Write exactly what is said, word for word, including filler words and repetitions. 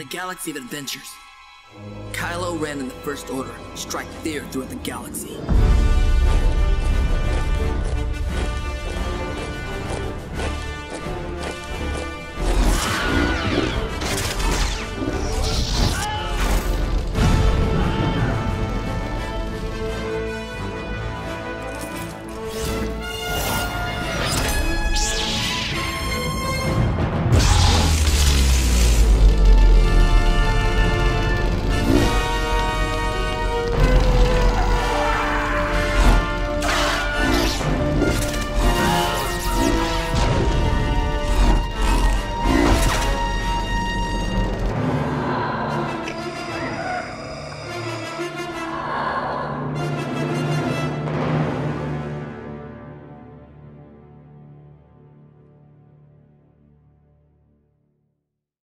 in a galaxy of adventures. Kylo Ren and the First Order strike fear throughout the galaxy.